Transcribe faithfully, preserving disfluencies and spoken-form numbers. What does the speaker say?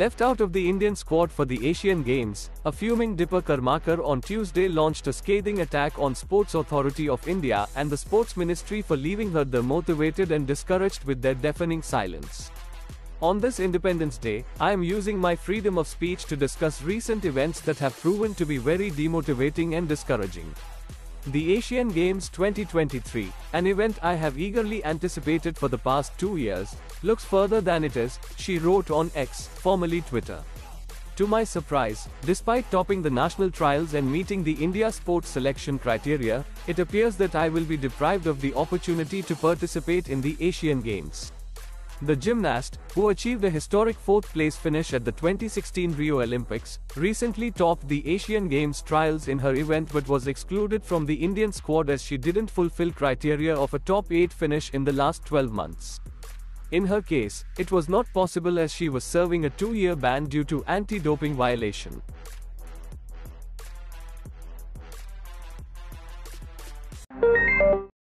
Left out of the Indian squad for the Asian Games, a fuming Dipa Karmakar on Tuesday launched a scathing attack on Sports Authority of India and the Sports Ministry for leaving her demotivated and discouraged with their deafening silence. On this Independence Day, I am using my freedom of speech to discuss recent events that have proven to be very demotivating and discouraging. The Asian Games twenty twenty-three, an event I have eagerly anticipated for the past two years, looks further than it is, she wrote on X, formerly Twitter. To my surprise, despite topping the national trials and meeting the India sports selection criteria, it appears that I will be deprived of the opportunity to participate in the Asian Games. The gymnast, who achieved a historic fourth-place finish at the twenty sixteen Rio Olympics, recently topped the Asian Games trials in her event but was excluded from the Indian squad as she didn't fulfill criteria of a top eight finish in the last twelve months. In her case, it was not possible as she was serving a two-year ban due to anti-doping violation.